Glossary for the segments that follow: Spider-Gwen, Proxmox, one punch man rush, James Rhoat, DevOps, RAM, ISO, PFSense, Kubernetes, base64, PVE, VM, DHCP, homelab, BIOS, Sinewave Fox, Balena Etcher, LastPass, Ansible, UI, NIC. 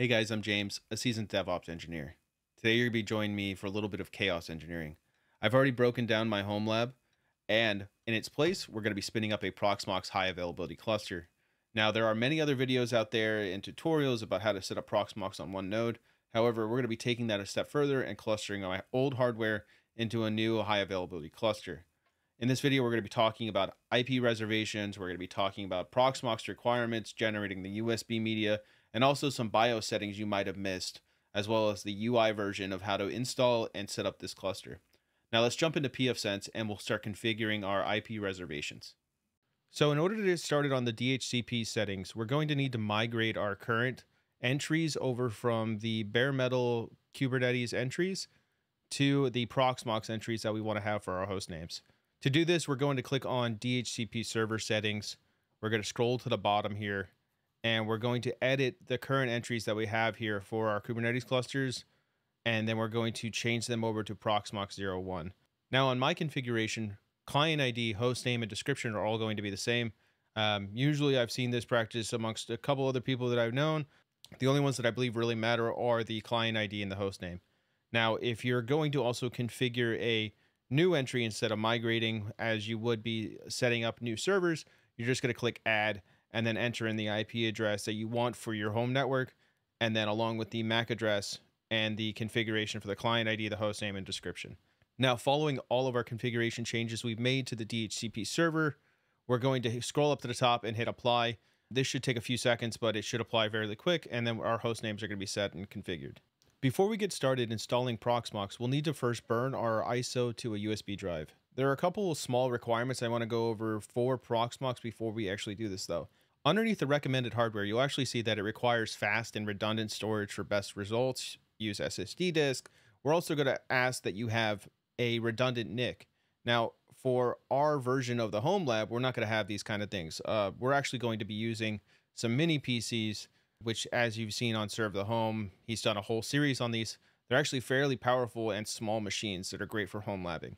Hey guys, I'm James, a seasoned DevOps engineer. Today you're going to be joining me for a little bit of chaos engineering. I've already broken down my home lab, and in its place, we're going to be spinning up a Proxmox high availability cluster. Now, there are many other videos out there and tutorials about how to set up Proxmox on one node. However, we're going to be taking that a step further and clustering my old hardware into a new high availability cluster. In this video, we're going to be talking about IP reservations. We're going to be talking about Proxmox requirements, generating the USB media, and also some BIOS settings you might have missed, as well as the UI version of how to install and set up this cluster. Now let's jump into PFSense and we'll start configuring our IP reservations. So in order to get started on the DHCP settings, we're going to need to migrate our current entries over from the bare metal Kubernetes entries to the Proxmox entries that we want to have for our host names. To do this, we're going to click on DHCP server settings. We're going to scroll to the bottom here, and we're going to edit the current entries that we have here for our Kubernetes clusters, and then we're going to change them over to Proxmox 01. Now on my configuration, client ID, host name, and description are all going to be the same. Usually I've seen this practice amongst a couple other people that I've known. The only ones that I believe really matter are the client ID and the host name. Now, if you're going to also configure a new entry instead of migrating as you would be setting up new servers, you're just going to click add, and then enter in the IP address that you want for your home network, and then along with the MAC address and the configuration for the client ID, the host name, and description. Now, following all of our configuration changes we've made to the DHCP server, we're going to scroll up to the top and hit apply. This should take a few seconds, but it should apply fairly quick, and then our host names are going to be set and configured. Before we get started installing Proxmox, we'll need to first burn our ISO to a USB drive. There are a couple of small requirements I want to go over for Proxmox before we actually do this though. Underneath the recommended hardware, you'll actually see that it requires fast and redundant storage for best results. Use SSD disk. We're also going to ask that you have a redundant NIC. Now, for our version of the home lab, we're not going to have these kind of things. We're actually going to be using some mini PCs, which, as you've seen on Serve the Home, he's done a whole series on these. They're actually fairly powerful and small machines that are great for home labbing.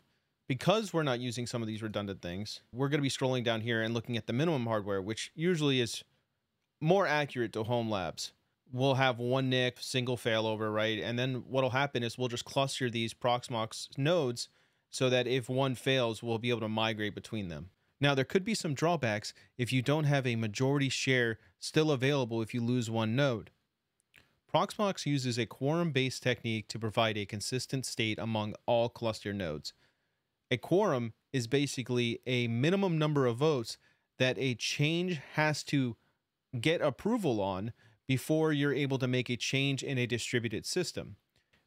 Because we're not using some of these redundant things, we're going to be scrolling down here and looking at the minimum hardware, which usually is more accurate to home labs. We'll have one NIC, single failover, right? And then what'll happen is we'll just cluster these Proxmox nodes so that if one fails, we'll be able to migrate between them. Now, there could be some drawbacks if you don't have a majority share still available if you lose one node. Proxmox uses a quorum-based technique to provide a consistent state among all cluster nodes. A quorum is basically a minimum number of votes that a change has to get approval on before you're able to make a change in a distributed system.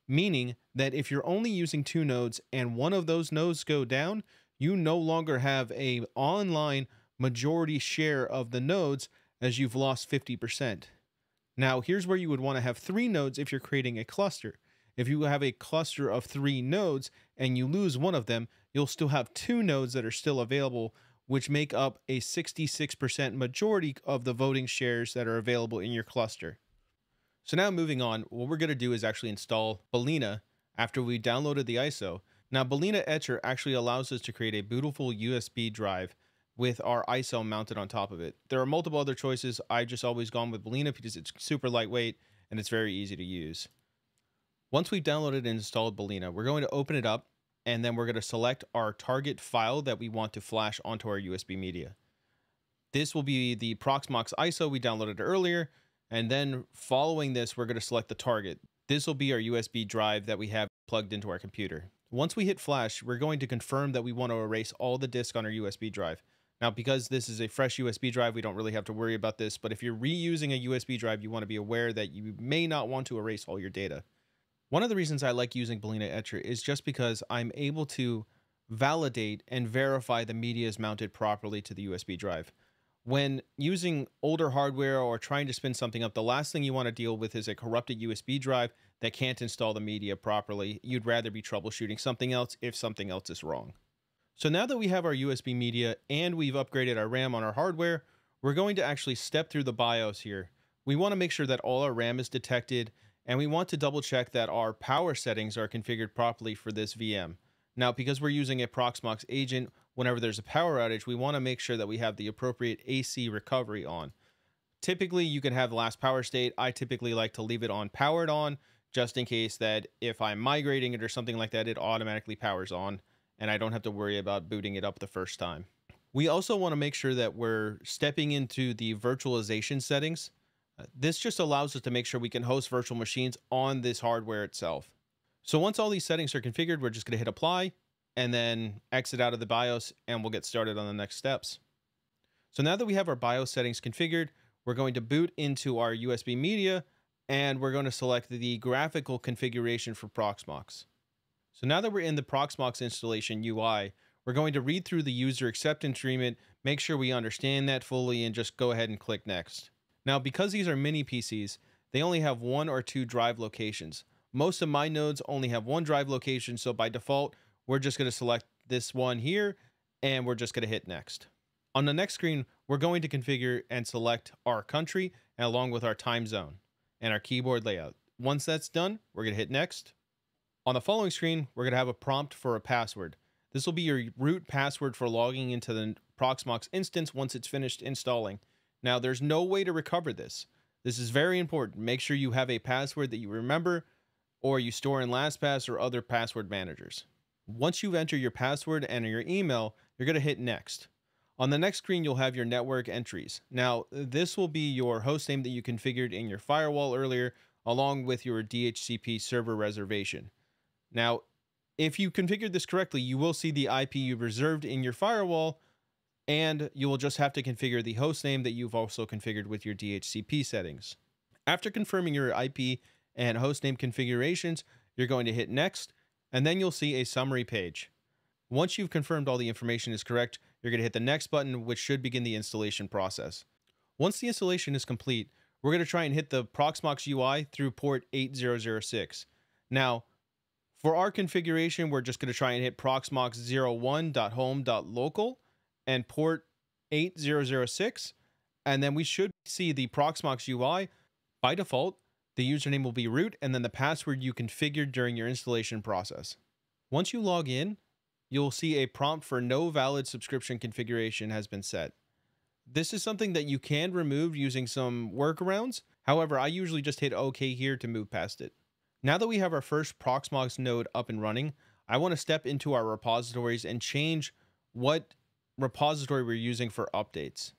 Meaning that if you're only using two nodes and one of those nodes go down, you no longer have an online majority share of the nodes as you've lost 50%. Now, here's where you would want to have three nodes if you're creating a cluster. If you have a cluster of three nodes and you lose one of them, you'll still have two nodes that are still available, which make up a 66% majority of the voting shares that are available in your cluster. So now moving on, what we're going to do is actually install Balena after we downloaded the ISO. Now, Balena Etcher actually allows us to create a beautiful USB drive with our ISO mounted on top of it. There are multiple other choices. I've just always gone with Balena because it's super lightweight and it's very easy to use. Once we've downloaded and installed Balena, we're going to open it up, and then we're going to select our target file that we want to flash onto our USB media. This will be the Proxmox ISO we downloaded earlier, and then following this, we're going to select the target. This will be our USB drive that we have plugged into our computer. Once we hit flash, we're going to confirm that we want to erase all the disk on our USB drive. Now, because this is a fresh USB drive, we don't really have to worry about this, but if you're reusing a USB drive, you want to be aware that you may not want to erase all your data. One of the reasons I like using Balena Etcher is just because I'm able to validate and verify the media is mounted properly to the USB drive. When using older hardware or trying to spin something up, the last thing you want to deal with is a corrupted USB drive that can't install the media properly. You'd rather be troubleshooting something else if something else is wrong. So now that we have our USB media and we've upgraded our RAM on our hardware, we're going to actually step through the BIOS here. We want to make sure that all our RAM is detected, and we want to double check that our power settings are configured properly for this VM. Now, because we're using a Proxmox agent, whenever there's a power outage, we want to make sure that we have the appropriate AC recovery on. Typically, you can have the last power state. I typically like to leave it on powered on, just in case that if I'm migrating it or something like that, it automatically powers on and I don't have to worry about booting it up the first time. We also want to make sure that we're stepping into the virtualization settings. This just allows us to make sure we can host virtual machines on this hardware itself. So once all these settings are configured, we're just going to hit apply and then exit out of the BIOS, and we'll get started on the next steps. So now that we have our BIOS settings configured, we're going to boot into our USB media and we're going to select the graphical configuration for Proxmox. So now that we're in the Proxmox installation UI, we're going to read through the user acceptance agreement, make sure we understand that fully, and just go ahead and click next. Now, because these are mini PCs, they only have 1 or 2 drive locations. Most of my nodes only have 1 drive location, so by default, we're just going to select this one here, and we're just going to hit next. On the next screen, we're going to configure and select our country, and along with our time zone and our keyboard layout. Once that's done, we're going to hit next. On the following screen, we're going to have a prompt for a password. This will be your root password for logging into the Proxmox instance once it's finished installing. Now, there's no way to recover this. This is very important. Make sure you have a password that you remember or you store in LastPass or other password managers. Once you've entered your password and your email, you're going to hit next. On the next screen, you'll have your network entries. Now, this will be your host name that you configured in your firewall earlier, along with your DHCP server reservation. Now, if you configured this correctly, you will see the IP you reserved in your firewall, and you will just have to configure the host name that you've also configured with your DHCP settings. After confirming your IP and host name configurations, you're going to hit next, and then you'll see a summary page. Once you've confirmed all the information is correct, you're going to hit the next button, which should begin the installation process. Once the installation is complete, we're going to try and hit the Proxmox UI through port 8006. Now, for our configuration, we're just going to try and hit Proxmox 01.home.local and port 8006, and then we should see the Proxmox UI. By default, the username will be root, and then the password you configured during your installation process. Once you log in, you'll see a prompt for no valid subscription configuration has been set. This is something that you can remove using some workarounds. However, I usually just hit OK here to move past it. Now that we have our first Proxmox node up and running, I want to step into our repositories and change what repository we're using for updates.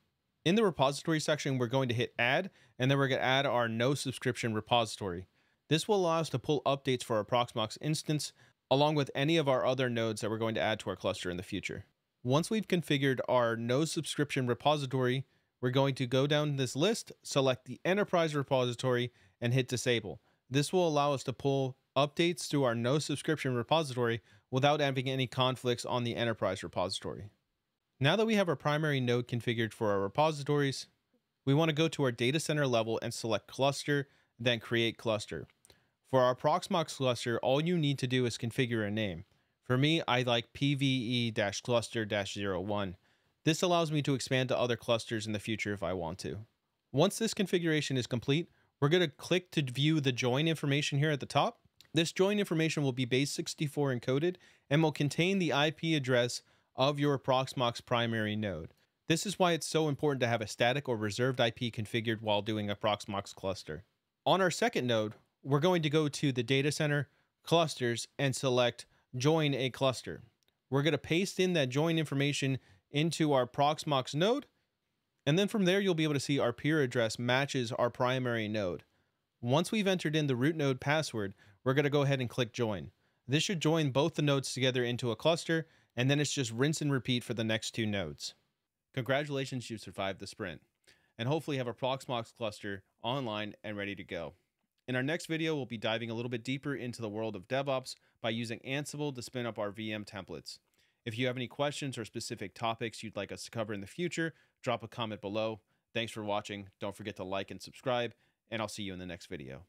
In the repository section, we're going to hit add, and then we're going to add our no subscription repository. This will allow us to pull updates for our Proxmox instance, along with any of our other nodes that we're going to add to our cluster in the future. Once we've configured our no subscription repository, we're going to go down this list, select the enterprise repository, and hit disable. This will allow us to pull updates to our no subscription repository without having any conflicts on the enterprise repository. Now that we have our primary node configured for our repositories, we want to go to our data center level and select cluster, then create cluster. For our Proxmox cluster, all you need to do is configure a name. For me, I like PVE-cluster-01. This allows me to expand to other clusters in the future if I want to. Once this configuration is complete, we're going to click to view the join information here at the top. This join information will be base64 encoded and will contain the IP address of your Proxmox primary node. This is why it's so important to have a static or reserved IP configured while doing a Proxmox cluster. On our second node, we're going to go to the data center clusters and select join a cluster. We're going to paste in that join information into our Proxmox node. And then from there, you'll be able to see our peer address matches our primary node. Once we've entered in the root node password, we're going to go ahead and click join. This should join both the nodes together into a cluster, and then it's just rinse and repeat for the next 2 nodes. Congratulations, you've survived the sprint, and hopefully have a Proxmox cluster online and ready to go. In our next video, we'll be diving a little bit deeper into the world of DevOps by using Ansible to spin up our VM templates. If you have any questions or specific topics you'd like us to cover in the future, drop a comment below. Thanks for watching. Don't forget to like and subscribe, and I'll see you in the next video.